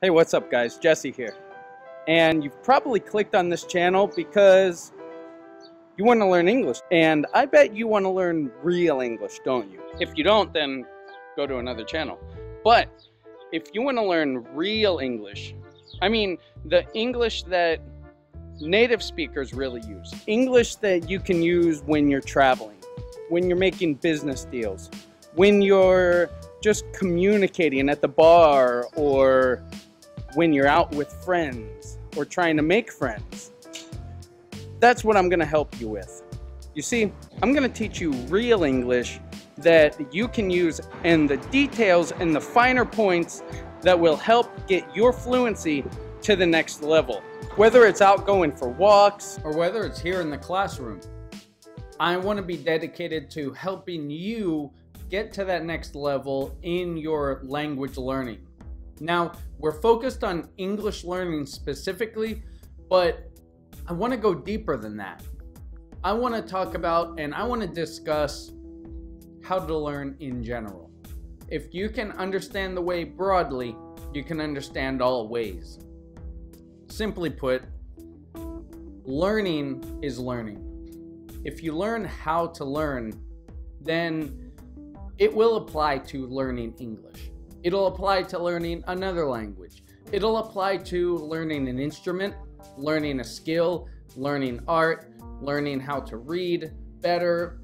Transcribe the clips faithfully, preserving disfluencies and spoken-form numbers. Hey, what's up guys, Jesse here. And you've probably clicked on this channel because you want to learn English. And I bet you want to learn real English, don't you? If you don't, then go to another channel. But if you want to learn real English, I mean the English that native speakers really use. English that you can use when you're traveling, when you're making business deals, when you're just communicating at the bar, or when you're out with friends or trying to make friends. That's what I'm gonna help you with. You see, I'm gonna teach you real English that you can use, and the details and the finer points that will help get your fluency to the next level. Whether it's out going for walks or whether it's here in the classroom, I want to be dedicated to helping you get to that next level in your language learning. Now, we're focused on English learning specifically, but I want to go deeper than that. I want to talk about and I want to discuss how to learn in general. If you can understand the way broadly, you can understand all ways. Simply put, learning is learning. If you learn how to learn, then it will apply to learning English. It'll apply to learning another language. It'll apply to learning an instrument, learning a skill, learning art, learning how to read better,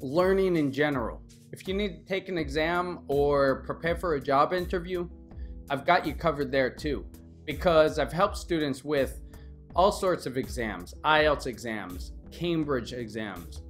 learning in general. If you need to take an exam or prepare for a job interview, I've got you covered there too, because I've helped students with all sorts of exams, I E L T S exams, Cambridge exams,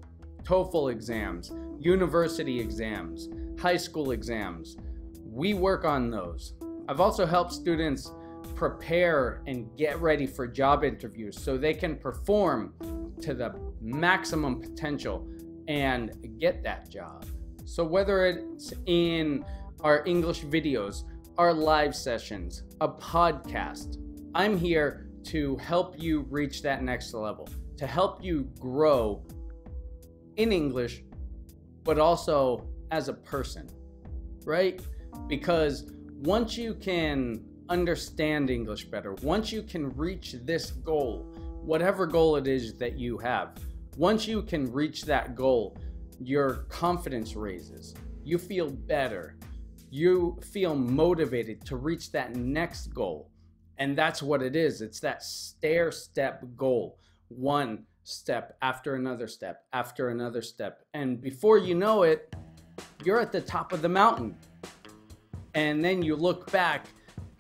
TOEFL exams, university exams, high school exams. We work on those. I've also helped students prepare and get ready for job interviews so they can perform to the maximum potential and get that job. So whether it's in our English videos, our live sessions, a podcast, I'm here to help you reach that next level, to help you grow in English, but also as a person, right? Because once you can understand English better, once you can reach this goal, whatever goal it is that you have, once you can reach that goal, your confidence raises, you feel better, you feel motivated to reach that next goal. And that's what it is. It's that stair-step goal, one step after another step after another step. And before you know it, you're at the top of the mountain. And then you look back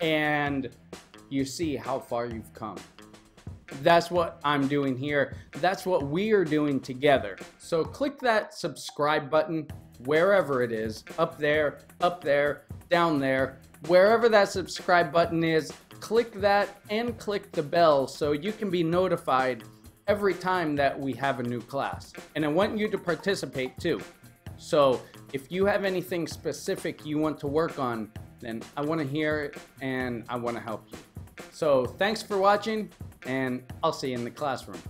and you see how far you've come. That's what I'm doing here. That's what we are doing together. So click that subscribe button wherever it is, up there, up there, down there, wherever that subscribe button is, click that and click the bell so you can be notified every time that we have a new class. And I want you to participate too. So if you have anything specific you want to work on, then I want to hear it and I want to help you. So thanks for watching, and I'll see you in the classroom.